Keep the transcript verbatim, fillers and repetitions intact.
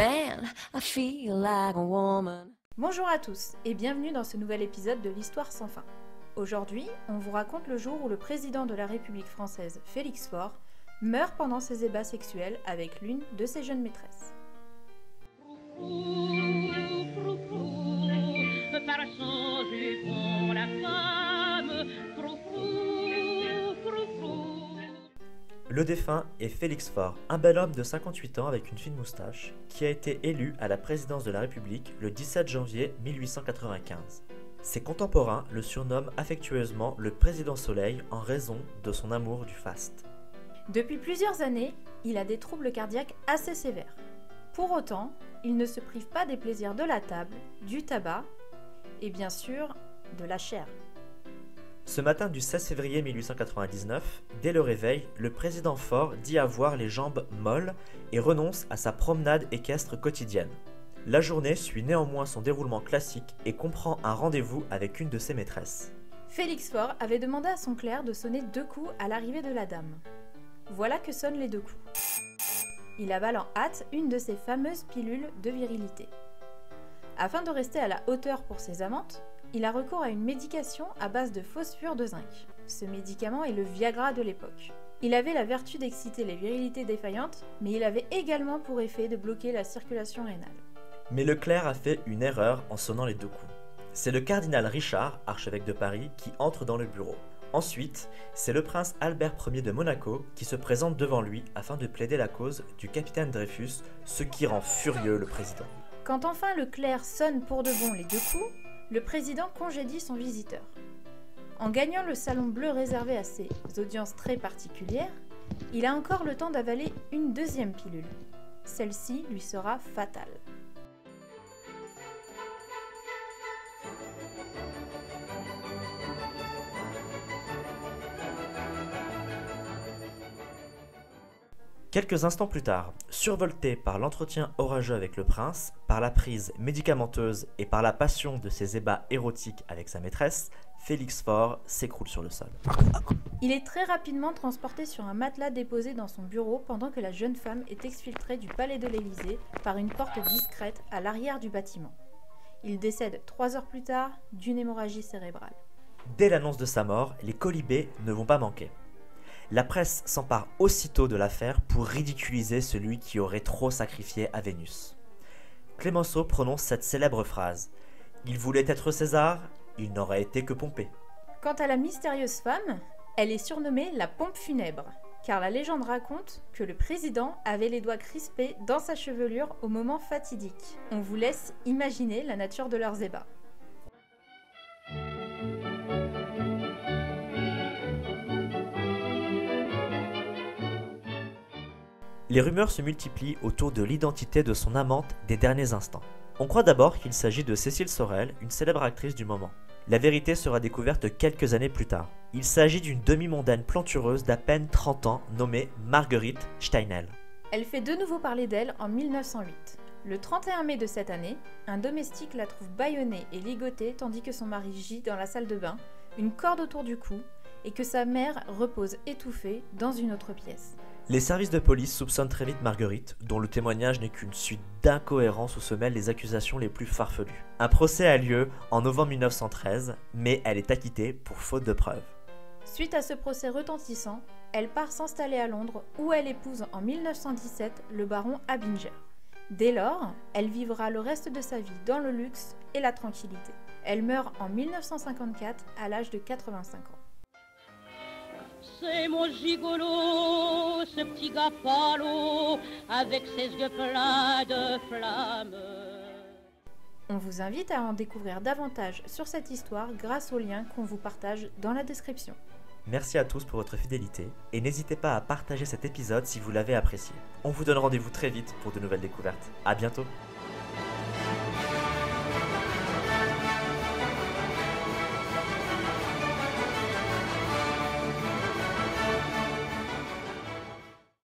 man, I feel like a woman. Bonjour à tous et bienvenue dans ce nouvel épisode de l'Histoire sans fin. Aujourd'hui, on vous raconte le jour où le président de la République française, Félix Faure, meurt pendant ses ébats sexuels avec l'une de ses jeunes maîtresses. Le défunt est Félix Faure, un bel homme de cinquante-huit ans avec une fine moustache, qui a été élu à la présidence de la République le dix-sept janvier mille huit cent quatre-vingt-quinze. Ses contemporains le surnomment affectueusement le Président Soleil en raison de son amour du faste. Depuis plusieurs années, il a des troubles cardiaques assez sévères. Pour autant, il ne se prive pas des plaisirs de la table, du tabac et bien sûr de la chair. Ce matin du seize février mille huit cent quatre-vingt-dix-neuf, dès le réveil, le président Faure dit avoir les jambes molles et renonce à sa promenade équestre quotidienne. La journée suit néanmoins son déroulement classique et comprend un rendez-vous avec une de ses maîtresses. Félix Faure avait demandé à son clerc de sonner deux coups à l'arrivée de la dame. Voilà que sonnent les deux coups. Il avale en hâte une de ses fameuses pilules de virilité. Afin de rester à la hauteur pour ses amantes, il a recours à une médication à base de phosphure de zinc. Ce médicament est le Viagra de l'époque. Il avait la vertu d'exciter les virilités défaillantes, mais il avait également pour effet de bloquer la circulation rénale. Mais le clerc a fait une erreur en sonnant les deux coups. C'est le cardinal Richard, archevêque de Paris, qui entre dans le bureau. Ensuite, c'est le prince Albert Ier de Monaco qui se présente devant lui afin de plaider la cause du capitaine Dreyfus, ce qui rend furieux le président. Quand enfin le clerc sonne pour de bon les deux coups, le président congédie son visiteur. En gagnant le salon bleu réservé à ses audiences très particulières, il a encore le temps d'avaler une deuxième pilule. Celle-ci lui sera fatale. Quelques instants plus tard, survolté par l'entretien orageux avec le prince, par la prise médicamenteuse et par la passion de ses ébats érotiques avec sa maîtresse, Félix Faure s'écroule sur le sol. Il est très rapidement transporté sur un matelas déposé dans son bureau pendant que la jeune femme est exfiltrée du palais de l'Élysée par une porte discrète à l'arrière du bâtiment. Il décède trois heures plus tard d'une hémorragie cérébrale. Dès l'annonce de sa mort, les quolibets ne vont pas manquer. La presse s'empare aussitôt de l'affaire pour ridiculiser celui qui aurait trop sacrifié à Vénus. Clémenceau prononce cette célèbre phrase « Il voulait être César, il n'aurait été que Pompée ». Quant à la mystérieuse femme, elle est surnommée la pompe funèbre, car la légende raconte que le président avait les doigts crispés dans sa chevelure au moment fatidique. On vous laisse imaginer la nature de leurs ébats. Les rumeurs se multiplient autour de l'identité de son amante des derniers instants. On croit d'abord qu'il s'agit de Cécile Sorel, une célèbre actrice du moment. La vérité sera découverte quelques années plus tard. Il s'agit d'une demi-mondaine plantureuse d'à peine trente ans nommée Marguerite Steinheil. Elle fait de nouveau parler d'elle en mille neuf cent huit. Le trente et un mai de cette année, un domestique la trouve bâillonnée et ligotée tandis que son mari gît dans la salle de bain, une corde autour du cou, et que sa mère repose étouffée dans une autre pièce. Les services de police soupçonnent très vite Marguerite, dont le témoignage n'est qu'une suite d'incohérences où se mêlent les accusations les plus farfelues. Un procès a lieu en novembre mille neuf cent treize, mais elle est acquittée pour faute de preuves. Suite à ce procès retentissant, elle part s'installer à Londres où elle épouse en mille neuf cent dix-sept le baron Abinger. Dès lors, elle vivra le reste de sa vie dans le luxe et la tranquillité. Elle meurt en mille neuf cent cinquante-quatre à l'âge de quatre-vingt-cinq ans. C'est mon gigolo, ce petit gars palo, avec ses yeux pleins de flammes. On vous invite à en découvrir davantage sur cette histoire grâce au lien qu'on vous partage dans la description. Merci à tous pour votre fidélité et n'hésitez pas à partager cet épisode si vous l'avez apprécié. On vous donne rendez-vous très vite pour de nouvelles découvertes. À bientôt.